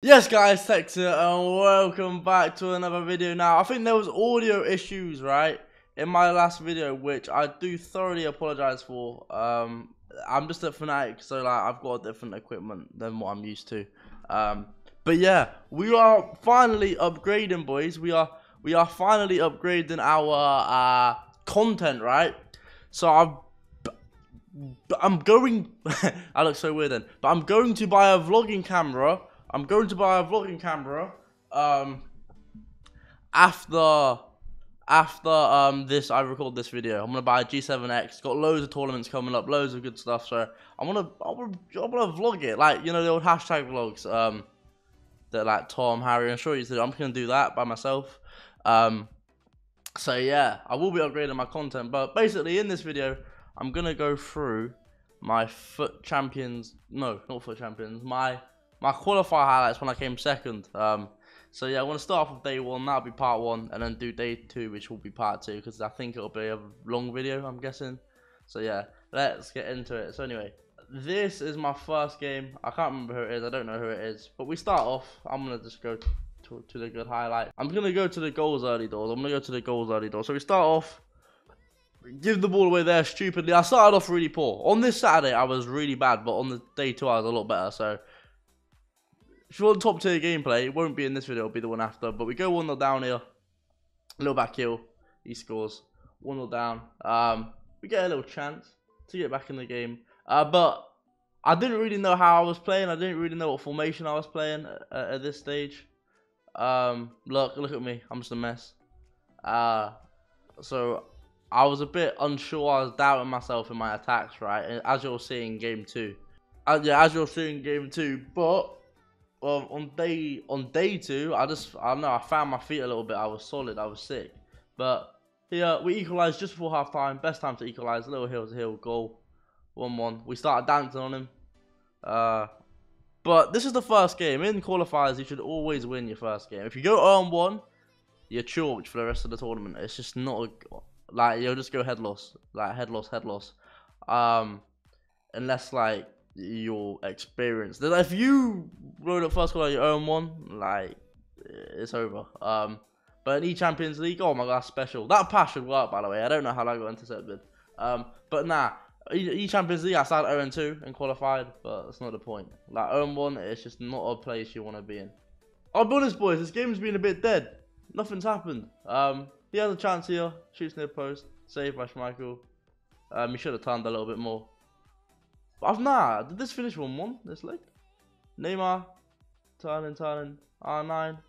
Yes guys, Tekkz here and welcome back to another video. Now I think there was audio issues right in my last video, which I do thoroughly apologize for. I'm just a fanatic, so like I've got different equipment than what I'm used to. But yeah, we are finally upgrading, boys. We are finally upgrading our content, right? So I'm going I look so weird then, but I'm going to buy a vlogging camera. After I record this video. I'm gonna buy a G7X. Got loads of tournaments coming up, loads of good stuff. So I'm gonna vlog it, like, you know, the old hashtag vlogs that like Tom, Harry, and Shaw used to do. I'm gonna do that by myself. So yeah, I will be upgrading my content, but basically in this video, I'm gonna go through my my qualifier highlights when I came second. So yeah, I want to start off with day one. That'll be part one, and then do day two, which will be part two, because I think it'll be a long video, I'm guessing. So yeah, let's get into it. So anyway, this is my first game. I can't remember who it is. I don't know who it is. But we start off. I'm gonna just go to the good highlight. I'm gonna go to the goals early doors. So we start off. Give the ball away there stupidly. I started off really poor. On this Saturday, I was really bad, but on the day two, I was a lot better. So if you want top tier gameplay, it won't be in this video, it'll be the one after. But we go 1-0 down here. A little back heel. He scores. 1-0 down. We get a little chance to get back in the game. But I didn't really know how I was playing. I didn't really know what formation I was playing at this stage. Look at me. I'm just a mess. So I was a bit unsure. I was doubting myself in my attacks, right? And as you'll see in game two. But well, on day two, I found my feet a little bit. I was solid. I was sick. But yeah, we equalised just before half time. Best time to equalise. Little heel to heel goal, 1-1. We started dancing on him. But this is the first game in qualifiers. You should always win your first game. If you go 0-1, you're chalked for the rest of the tournament. It's just not like you'll just go head loss, like head loss, unless like your experience. If you roll at first quarter, you own one, like, it's over. But in E-Champions League, oh my god, special. That pass should work, by the way. I don't know how that got intercepted. But nah, E-Champions League, I started 0-2 and qualified, but that's not the point. Like, 0-1, it's just not a place you want to be in. I'll be honest, boys, this game's been a bit dead. Nothing's happened. He has a chance here. Shoots near post. Saved by Schmeichel. He should have turned a little bit more. Did this finish 1-1 this leg? Neymar, turning, R9,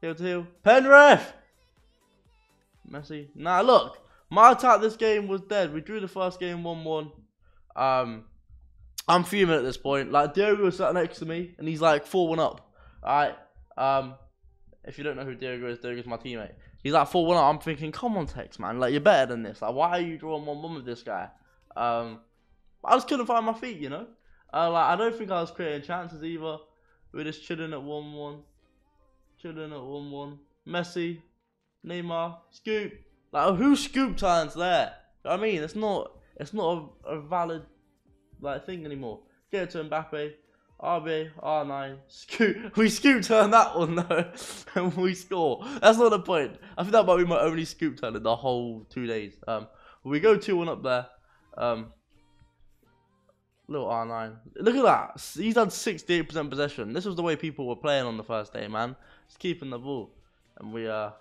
heel to heel, pen ref! Messi, nah look, my attack this game was dead. We drew the first game 1-1, I'm fuming at this point. Like, Diogo was sat next to me, and he's like 4-1 up, alright, if you don't know who Diogo is my teammate. He's like 4-1 up, I'm thinking, come on Tekkz, man, like, you're better than this, like, why are you drawing 1-1 with this guy? I just couldn't find my feet, you know. Like, I don't think I was creating chances either. We're just chilling at 1-1, Messi, Neymar, scoop. Like, who scoop turns there? I mean, it's not a valid like thing anymore. Get it to Mbappe, RB, R9, scoop. We scoop turn that one though, and we score. That's not the point. I think that might be my only scoop turn in the whole 2 days. We go 2-1 up there. Little R9. Look at that. He's had 68% possession. This was the way people were playing on the first day, man. Just keeping the ball. And we had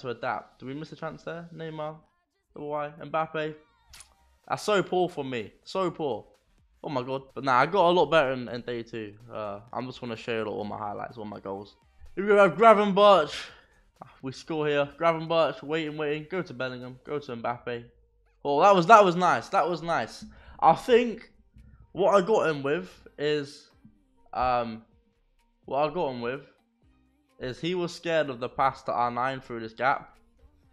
to adapt. Did we miss a chance there? Neymar. Mbappe. That's so poor for me. So poor. Oh my god. But nah, I got a lot better in day two. I'm just want to show you all my highlights, all my goals. Here we go, Gravenberch. We score here. Gravenberch, waiting. Go to Bellingham. Go to Mbappe. Oh, that was nice. I think what I got him with is, he was scared of the pass to R9 through this gap,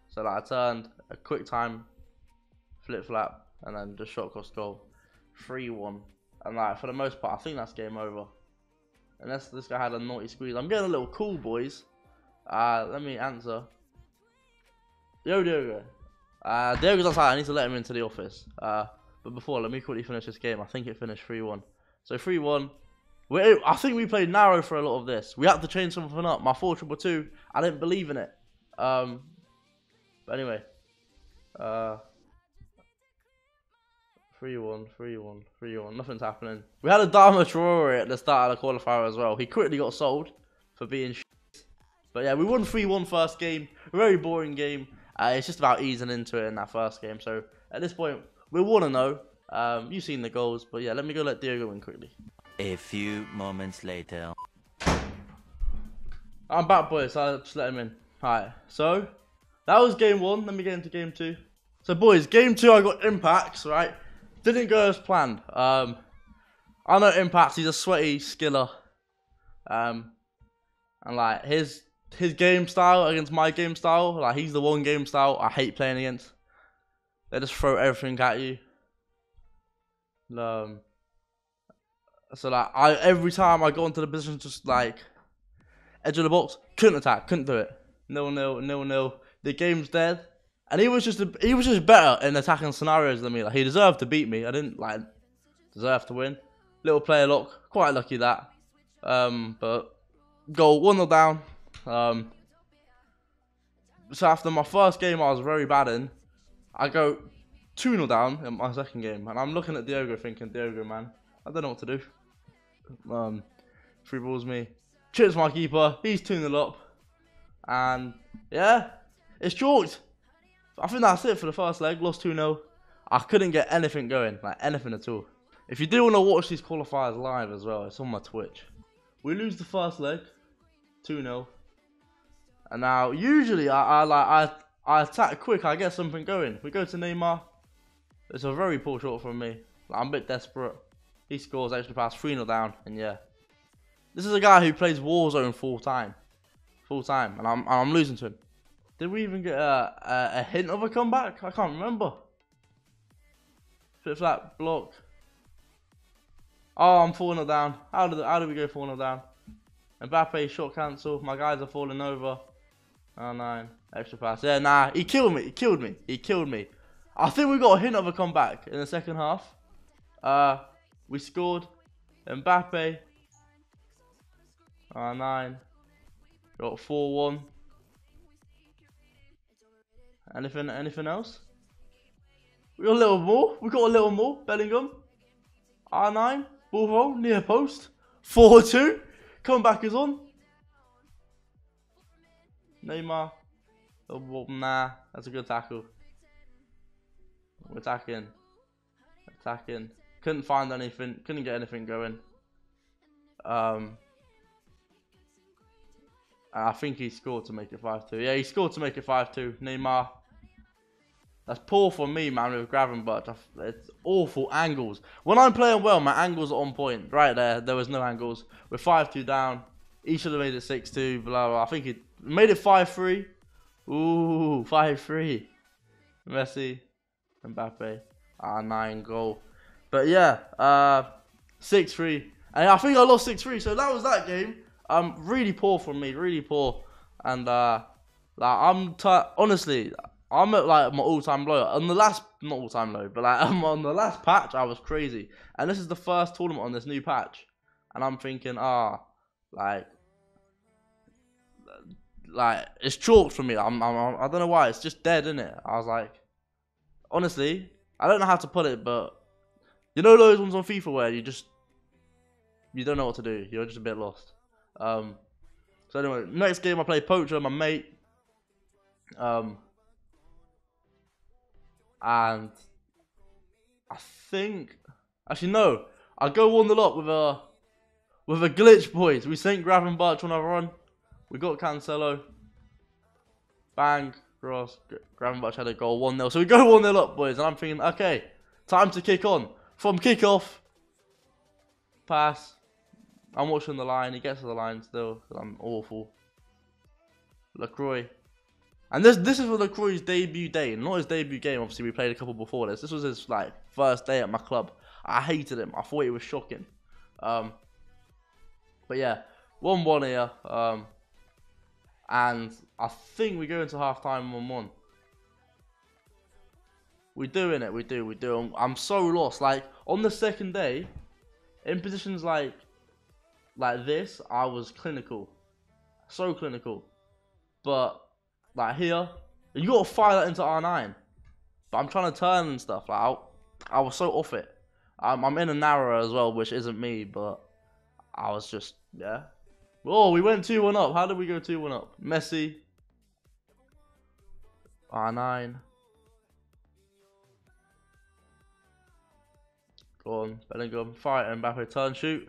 so that I turned a quick time, flip flap, and then just shot cross goal, 3-1, and like for the most part, I think that's game over, unless this guy had a naughty squeeze. I'm getting a little cool, boys. Let me answer. Yo, Diogo. Diogo's outside. I need to let him into the office. But before, let me quickly finish this game. I think it finished 3-1. So 3-1, I think we played narrow for a lot of this. We had to change something up. My 4-2-2, I didn't believe in it. But anyway. 3-1, 3-1, 3-1. Nothing's happening. We had a Dama Traore at the start of the qualifier as well. He quickly got sold for being shit. But yeah, we won 3-1 first game. Very boring game. It's just about easing into it in that first game. So at this point, we want to know. You've seen the goals. But yeah, let me go let Diogo in quickly. A few moments later. I'm back, boys. So I'll just let him in. Alright, so that was game one. Let me get into game two. So boys, game two, I got Impacts, right? Didn't go as planned. I know Impacts, he's a sweaty skiller. And like his game style against my game style, like he's the one game style I hate playing against. They just throw everything at you. So like every time I got into the position, just like edge of the box, couldn't attack, couldn't do it. 0-0, 0-0. The game's dead. And he was just better in attacking scenarios than me. Like he deserved to beat me. I didn't like deserve to win. Little player lock, quite lucky that. But goal 1-0 down. So after my first game, I was very bad in. I go 2-0 down in my second game, and I'm looking at Diogo, thinking, Diogo, man, I don't know what to do. Free balls me, chips my keeper. He's 2-0 up, and yeah, it's chalked. I think that's it for the first leg. Lost 2-0. I couldn't get anything going, like anything at all. If you do want to watch these qualifiers live as well, it's on my Twitch. We lose the first leg, 2-0. And now usually I attack quick. I get something going. We go to Neymar. It's a very poor shot from me. Like, I'm a bit desperate. He scores extra pass, 3-0 down, and yeah, this is a guy who plays Warzone full time, and I'm losing to him. Did we even get a hint of a comeback? I can't remember. Flip flat block. Oh, I'm 4-0 down. How do we go 4-0 down? Mbappe shot cancel. My guys are falling over. R9 extra pass. Yeah, nah, he killed me. I think we got a hint of a comeback in the second half. We scored. Mbappe. R9 got 4-1. Anything else? We got a little more. Bellingham. R9. Ball roll. Near post. 4-2. Comeback is on. Neymar. Oh, nah. That's a good tackle. We're attacking. Couldn't find anything. Couldn't get anything going. I think he scored to make it 5-2. Yeah, he scored to make it 5-2. Neymar. That's poor for me, man, with grabbing, but it's awful angles. When I'm playing well, my angles are on point. Right there, there was no angles. We're 5-2 down. He should have made it 6-2, blah, blah. I think he made it 5-3. Ooh, 5-3. Messi, Mbappe, R9 goal. But yeah, 6-3. And I think I lost 6-3, so that was that game. Really poor from me, really poor. And like honestly, I'm at like my all-time low. On the last, not all-time low, but like I'm on the last patch, I was crazy. And this is the first tournament on this new patch, and I'm thinking, like it's chalked for me. I don't know why. It's just dead, isn't it? I was like, honestly, I don't know how to put it, but you know those ones on FIFA where you don't know what to do. You're just a bit lost. So anyway, next game I play Poacher, my mate. And I think, actually no, I go 1-0 up with a glitch, boys. We sent Gravenberch on our run. We got Cancelo. Bang, cross. Gravenberch had a goal, 1-0. So we go 1-0 up, boys, and I'm thinking, okay, time to kick on. From kickoff, pass. I'm watching the line. He gets to the line still. I'm awful. LaCroix. And this is for LaCroix's debut day. Not his debut game. Obviously, we played a couple before this. This was his like first day at my club. I hated him. I thought he was shocking. But yeah. 1-1 here. And I think we go into half-time 1-1. We're doing it. We do. I'm so lost. Like, on the second day, in positions like Like this, I was clinical. So clinical. But, like here, you gotta fire that into R9. But I'm trying to turn and stuff. Like, I was so off it. I'm in a narrower as well, which isn't me, but I was just, yeah. Oh, we went 2-1 up. How did we go 2-1 up? Messi. R9. Go on, Bellingham, fire it, Mbappe, turn, shoot.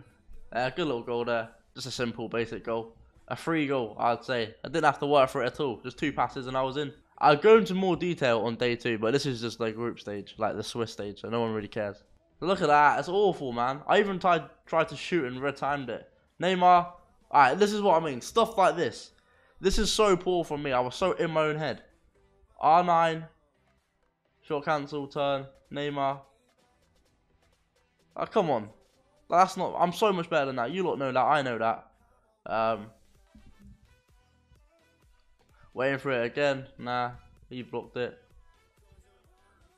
Good little goal there. Just a simple, basic goal. A free goal, I'd say. I didn't have to work for it at all. Just two passes and I was in. I'll go into more detail on day two, but this is just like group stage, like the Swiss stage, so no one really cares. But look at that, it's awful, man. I even tried to shoot and red-timed it. Neymar, alright, this is what I mean. Stuff like this. This is so poor from me. I was so in my own head. R9, short cancel, turn, Neymar. Oh, come on. That's not, I'm so much better than that. You lot know that, I know that. Waiting for it again. Nah, he blocked it.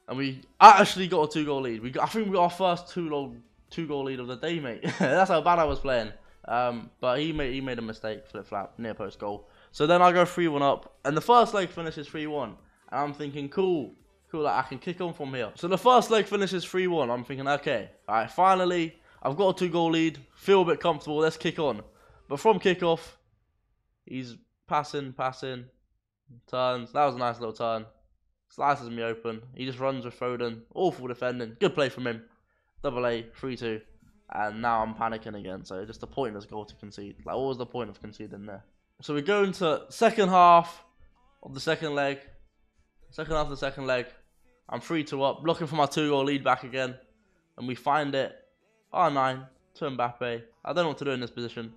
And we actually got a 2-goal lead. I think we got our first 2-goal lead of the day, mate. That's how bad I was playing. But he made a mistake, flip-flap, near post goal. So then I go 3-1 up, and the first leg finishes 3-1. And I'm thinking, cool, like, I can kick on from here. So the first leg finishes 3-1. I'm thinking, okay, all right, finally, I've got a 2-goal lead. Feel a bit comfortable. Let's kick on. But from kickoff, he's passing, turns. That was a nice little turn. Slices me open. He just runs with Foden. Awful defending. Good play from him. Double A, 3-2. And now I'm panicking again. So just a pointless goal to concede. Like, what was the point of conceding there? So we go into second half of the second leg. I'm 3-2 up. Looking for my 2-goal lead back again. And we find it. R9 to Mbappe. I don't know what to do in this position.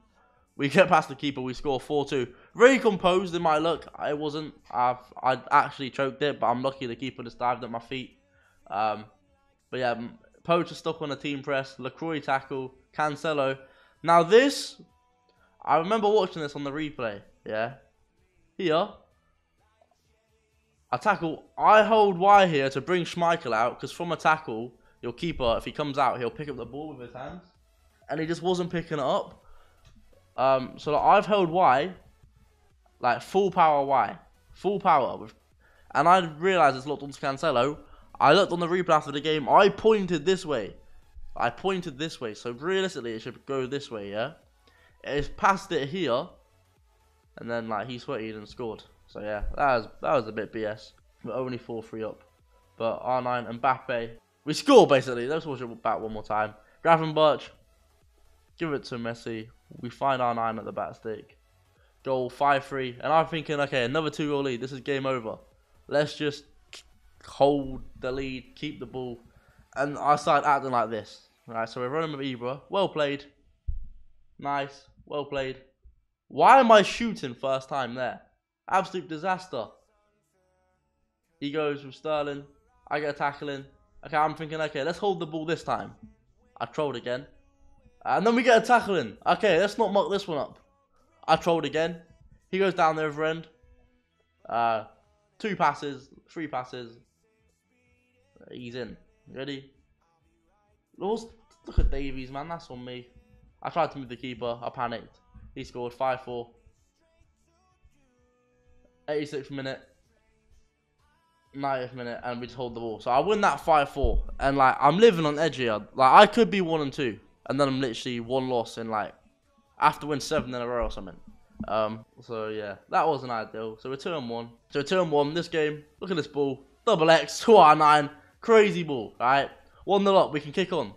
We get past the keeper. We score 4-2. Very composed in my look. I wasn't. I actually choked it, but I'm lucky the keeper just dived at my feet. But yeah, Poacher stuck on a team press. LaCroix tackle. Cancelo. Now this, I remember watching this on the replay. Yeah. Here. I tackle. I hold Y here to bring Schmeichel out, because from a tackle, your keeper, if he comes out, he'll pick up the ball with his hands. And he just wasn't picking it up. So like, I've held Y, like full power Y. Full power. And I realised it's locked onto Cancelo. I looked on the replay after the game. I pointed this way. So realistically, it should go this way, yeah? It's passed it here. And then like he sweated and scored. So yeah, that was a bit BS. But only 4-3 up. But R9 and Mbappe. We score, basically. Let's watch it back one more time. Gravenberch. Give it to Messi. We find R9 at the back stick. Goal, 5-3. And I'm thinking, okay, another 2-goal lead. This is game over. Let's just hold the lead, keep the ball. And I start acting like this. All right, so we're running with Ibra. Well played. Nice. Well played. Why am I shooting first time there? Absolute disaster. He goes with Sterling. I get a tackle in. Okay, I'm thinking, okay, let's hold the ball this time. I trolled again. And then we get a tackle in. Okay, let's not muck this one up. I trolled again. He goes down the other end. 2 passes, 3 passes. He's in. Ready? Look at Davies, man. That's on me. I tried to move the keeper. I panicked. He scored 5-4. 86th minute. 90th minute, and we just hold the ball. So I win that 5-4, and like I'm living on edge here. Like I could be 1-2, and then I'm literally one loss in like after win 7 in a row or something. So yeah, that wasn't ideal. So we're 2-1. So 2-1 this game. Look at this ball, double X to R9, crazy ball. All right, 1-0 up. We can kick on.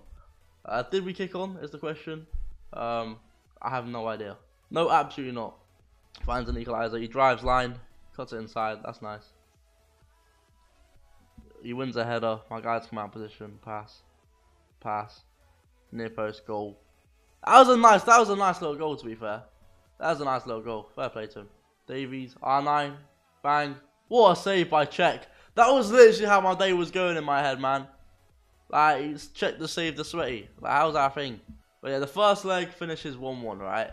Did we kick on? Is the question. I have no idea. No, absolutely not. Finds an equaliser. He drives line, cuts it inside. That's nice. He wins a header. My guys come out position. Pass. Near post goal. That was a nice little goal, to be fair. That was a nice little goal. Fair play to him. Davies. R9. Bang. What a save by Tekkz. That was literally how my day was going in my head, man. Like, he's Tekkz the save, the sweaty. Like, how's that thing? But yeah, the first leg finishes 1-1, right?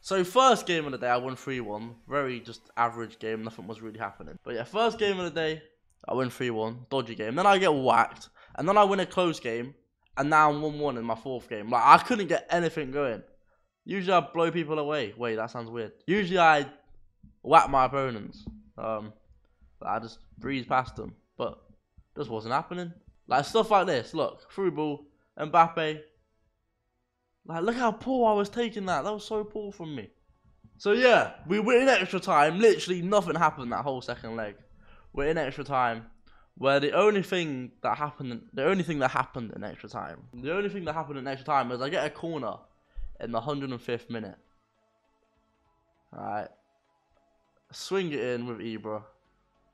So first game of the day, I won 3-1. Very just average game. Nothing was really happening. But yeah, first game of the day. I win 3-1, dodgy game. Then I get whacked, and then I win a close game, and now I'm 1-1 in my 4th game. Like I couldn't get anything going. Usually I blow people away. Wait, that sounds weird. Usually I whack my opponents. I just breeze past them. But this wasn't happening. Like stuff like this. Look, through ball, Mbappe. Like look how poor I was taking that. That was so poor from me. So yeah, we were in extra time. Literally nothing happened that whole second leg. We're in extra time, where the only thing that happened in extra time was I get a corner in the 105th minute. Alright. Swing it in with Ibra.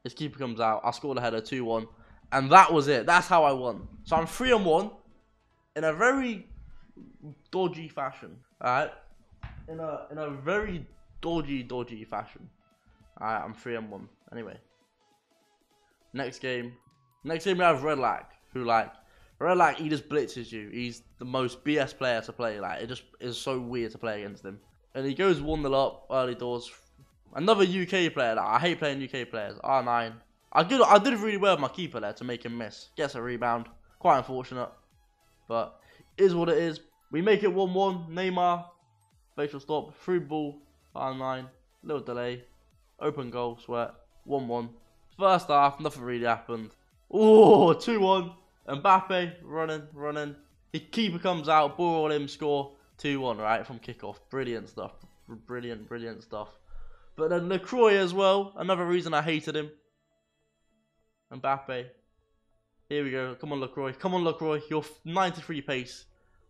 His keeper comes out. I scored a header, 2-1. And that was it. That's how I won. So I'm 3-1 in a very dodgy fashion. Alright. In a very dodgy fashion. Alright, I'm 3-1. Anyway. Next game we have Redlack, who like, Redlack, he just blitzes you. He's the most BS player to play, like, it just is so weird to play against him. And he goes 1-0 up, early doors. Another UK player, like, I hate playing UK players, R9. I did really well with my keeper there to make him miss. Gets a rebound, quite unfortunate, but it is what it is. We make it 1-1, Neymar, facial stop, through ball, R9, little delay, open goal, sweat, 1-1. First half, nothing really happened. Oh, 2-1. Mbappe running. The keeper comes out, ball on him, score 2-1, right, from kickoff. Brilliant stuff. Brilliant stuff. But then LaCroix as well. Another reason I hated him. Mbappe. Here we go. Come on, LaCroix. Come on, LaCroix. Your 93 pace.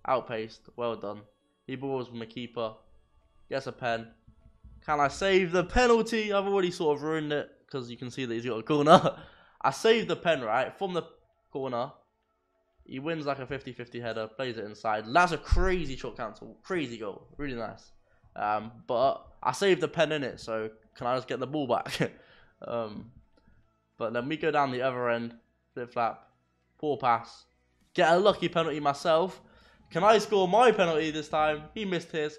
Outpaced. Well done. He balls with my keeper. Gets a pen. Can I save the penalty? I've already sort of ruined it, because you can see that he's got a corner. I saved the pen, right, from the corner. He wins like a 50-50 header, plays it inside. That's a crazy shot cancel, crazy goal, really nice. But I saved the pen in it, so can I just get the ball back? But then we go down the other end, flip-flap, poor pass. Get a lucky penalty myself. Can I score my penalty this time? He missed his.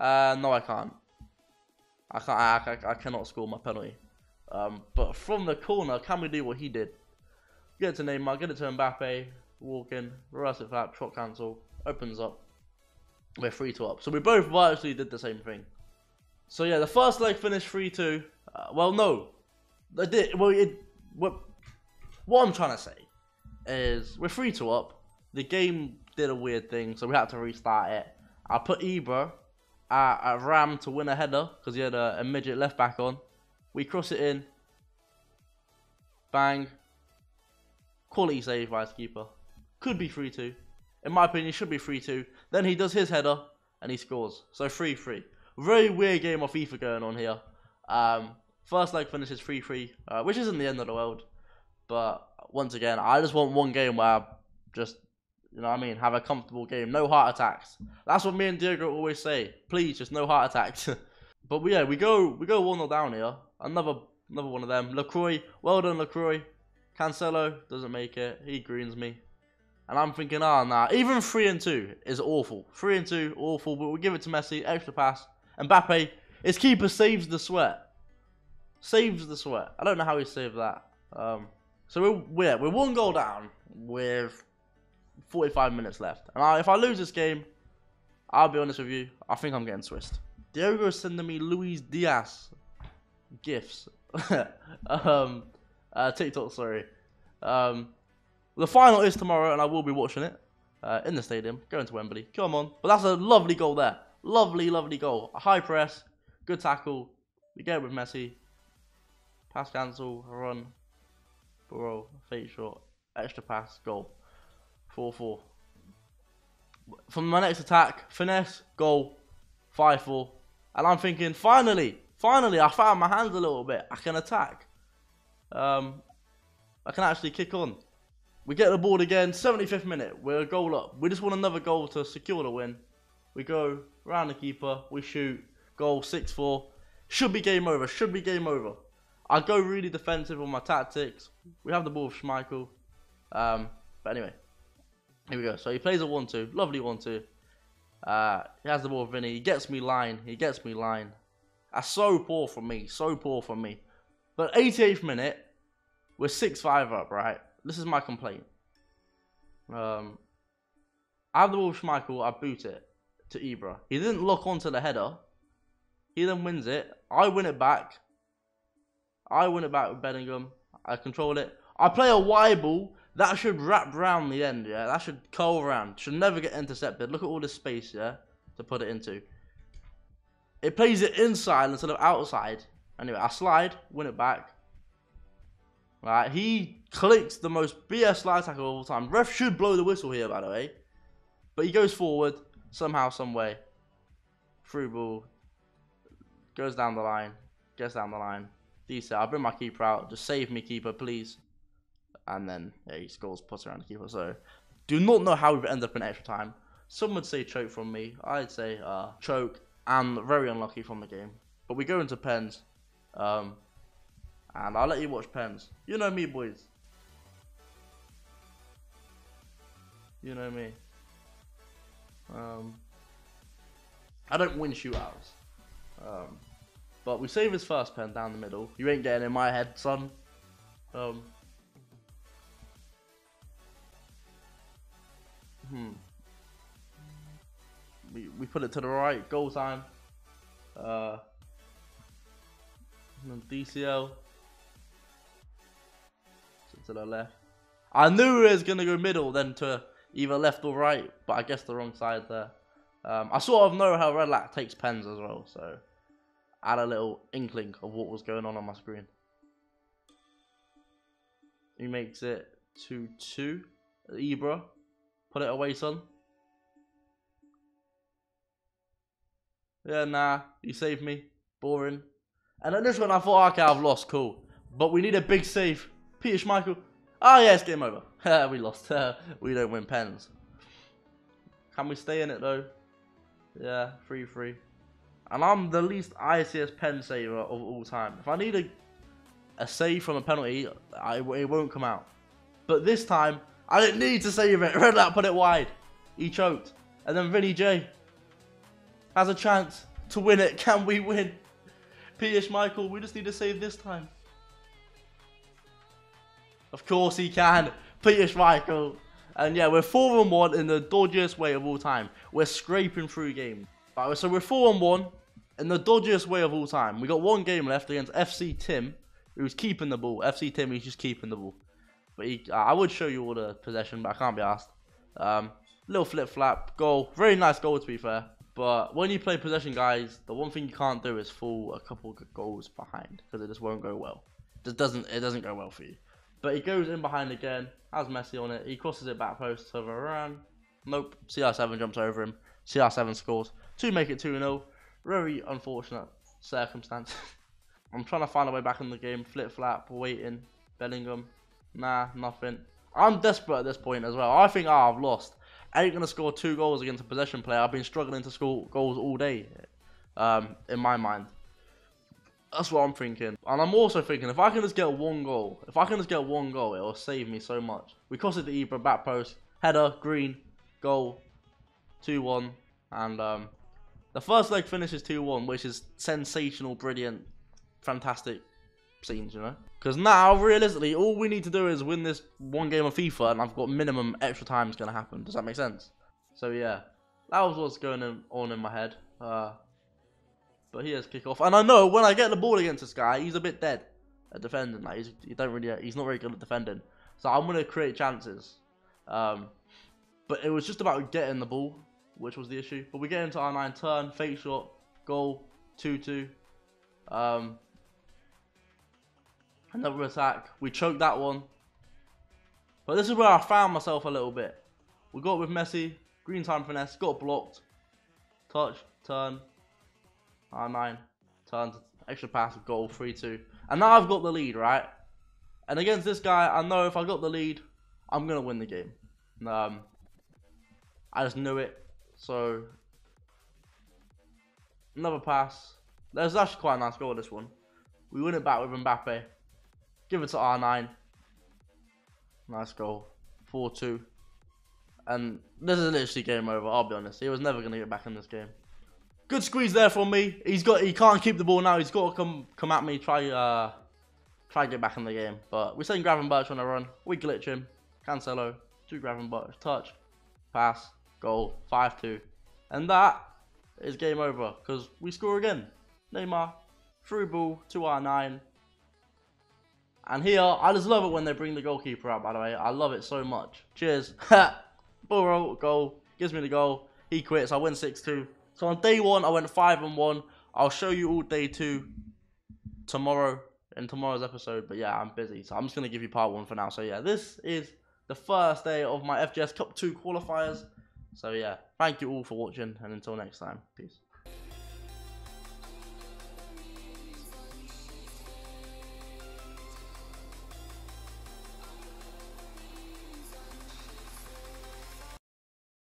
No, I can't. I cannot score my penalty. But from the corner, can we do what he did? Get it to Neymar, get it to Mbappe, walk in, reverse it flap, shot cancel, opens up. We're 3-2 up. So we both virtually did the same thing. So yeah, the first leg finished 3-2. Well, no. They did. Well, what I'm trying to say is we're 3-2 up. The game did a weird thing, so we had to restart it. I put Ibra at Ram to win a header because he had a midget left back on. We cross it in. Bang. Quality save by his keeper. Could be 3-2. In my opinion, it should be 3-2. Then he does his header and he scores. So 3-3. Very weird game of FIFA going on here. First leg finishes 3-3, which isn't the end of the world. But once again, I just want one game where I just, you know what I mean, have a comfortable game, no heart attacks. That's what me and Diogo always say. Please, just no heart attacks. But yeah, we go 1-0 down here. Another one of them. LaCroix, well done LaCroix. Cancelo doesn't make it. He greens me, and I'm thinking, nah. Even 3-2 is awful. 3-2 awful. But we give it to Messi. Extra pass. Mbappe. His keeper saves the sweat. Saves the sweat. I don't know how he saved that. So we're one goal down with 45 minutes left, and if I lose this game, I'll be honest with you, I think I'm getting swissed. Diogo is sending me Luis Diaz gifts. TikTok, sorry. The final is tomorrow, and I will be watching it in the stadium, going to Wembley. Come on. But that's a lovely goal there. Lovely goal. A high press, good tackle. We get it with Messi. Pass cancel, run, bro, fake shot, extra pass, goal. 4-4. From my next attack, finesse, goal, 5-4. And I'm thinking, finally, I found my hands a little bit. I can attack. I can actually kick on. We get the ball again, 75th minute. We're a goal up. We just want another goal to secure the win. We go round the keeper. We shoot. Goal, 6-4. Should be game over. I go really defensive on my tactics. We have the ball with Schmeichel. But anyway. Here we go. So he plays a 1-2. Lovely 1-2. He has the ball with Vinny. He gets me line. That's so poor from me. But 88th minute, we're 6-5 up, right? This is my complaint. I have the ball with Schmeichel. I boot it. to Ibra. He didn't lock onto the header. He then wins it. I win it back. I win it back with Bellingham. I control it. I play a wide ball. That should wrap round the end, yeah? That should curl round. Should never get intercepted. Look at all this space, yeah? To put it into. It plays it inside instead of outside. Anyway, I slide. Win it back. Right, he clicks the most BS slide tackle of all time. Ref should blow the whistle here, by the way. But he goes forward. Somehow, some way. Through ball. Goes down the line. Gets down the line. Decent. I'll bring my keeper out. Just save me, keeper, please. And then yeah, he scores, puts around the keeper. So, do not know how we've ended up in extra time. Some would say choke from me. I'd say choke and very unlucky from the game. But we go into pens. And I'll let you watch pens. You know me, boys. You know me. I don't win shootouts. But we save his first pen down the middle. You ain't getting in my head, son. We put it to the right. Goal time. DCL. To the left. I knew it was going to go middle, then to either left or right. But I guess the wrong side there. I sort of know how Redlack takes pens as well. So I had a little inkling of what was going on my screen. He makes it 2-2. Ibra. Put it away, son. Yeah, nah. You saved me. Boring. And at this one, I thought, okay, I've lost. Cool. But we need a big save. Peter Schmeichel. Oh, yeah, it's game over. We lost. We don't win pens. Can we stay in it, though? Yeah, 3-3. And I'm the least ICS pen saver of all time. If I need a save from a penalty, it won't come out. But this time, I didn't need to save it. Redlack put it wide. He choked. And then Vinny J has a chance to win it. Can we win? Peter Schmeichel, we just need to save this time. Of course he can. Peter Schmeichel. And yeah, we're 4-1 in the dodgiest way of all time. We're scraping through games. Right, so we're 4-1 in the dodgiest way of all time. We got one game left against FC Tim, who's keeping the ball. FC Tim, he's just keeping the ball. But he, I would show you all the possession, but I can't be asked. Little flip flap goal, very nice goal to be fair. But when you play possession, guys, the one thing you can't do is fall a couple of goals behind because it just won't go well. It doesn't go well for you. But he goes in behind again, has Messi on it. He crosses it back post to Varane. Nope, CR7 jumps over him. CR7 scores to make it 2-0. Very unfortunate circumstance. I'm trying to find a way back in the game. Flip flap, waiting. Bellingham. Nah, nothing. I'm desperate at this point as well. I think I've lost. I ain't going to score 2 goals against a possession player. I've been struggling to score goals all day, in my mind. That's what I'm thinking. And I'm also thinking, if I can just get 1 goal, it'll save me so much. We crossed the Ibra, back post, header, green, goal, 2-1. And the first leg finishes 2-1, which is sensational, brilliant, fantastic scenes, you know? Because now, realistically, all we need to do is win this one game of FIFA, and I've got minimum extra time is going to happen. Does that make sense? So, yeah, that was what's going on in my head. But he has kick off, and I know when I get the ball against this guy, he's a bit dead at defending. Like he's not very good at defending. So I'm gonna create chances. But it was just about getting the ball, which was the issue. But we get into R9 turn, fake shot, goal, 2-2. Another attack. We choked that one. But this is where I found myself a little bit. We got with Messi, green time finesse, got blocked, touch, turn. R9 turns, extra pass, goal, 3-2. And now I've got the lead, right? And against this guy, I know if I got the lead, I'm going to win the game. I just knew it. So, another pass. There's actually quite a nice goal, this one. We win it back with Mbappe. Give it to R9. Nice goal. 4-2. And this is literally game over, I'll be honest. He was never going to get back in this game. Good squeeze there from me. He can't keep the ball now. He's got to come at me. Try and get back in the game. But we send Gravenberch on a run. We glitch him. Cancelo to Gravenberch. Touch, pass, goal. 5-2. And that is game over, because we score again. Neymar, through ball to R9. And here, I just love it when they bring the goalkeeper out, by the way. I love it so much. Cheers. Ball roll, goal. Gives me the goal. He quits. I win 6-2. So on day one, I went 5-1. I'll show you all day two tomorrow in tomorrow's episode. But yeah, I'm busy. So I'm just going to give you part one for now. So yeah, this is the first day of my FGS Cup 2 qualifiers. So yeah, thank you all for watching. And until next time, peace.